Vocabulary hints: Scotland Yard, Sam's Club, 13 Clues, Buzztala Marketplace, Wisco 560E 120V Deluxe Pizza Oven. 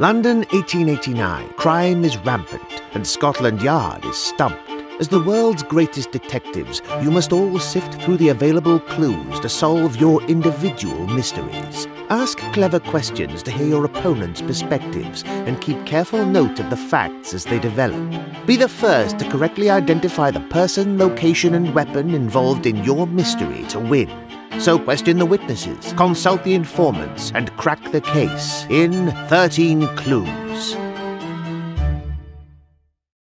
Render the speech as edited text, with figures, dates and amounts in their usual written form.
London 1889. Crime is rampant and Scotland Yard is stumped. As the world's greatest detectives, you must all sift through the available clues to solve your individual mysteries. Ask clever questions to hear your opponent's perspectives and keep careful note of the facts as they develop. Be the first to correctly identify the person, location and weapon involved in your mystery to win. So question the witnesses, consult the informants and crack the case in 13 Clues.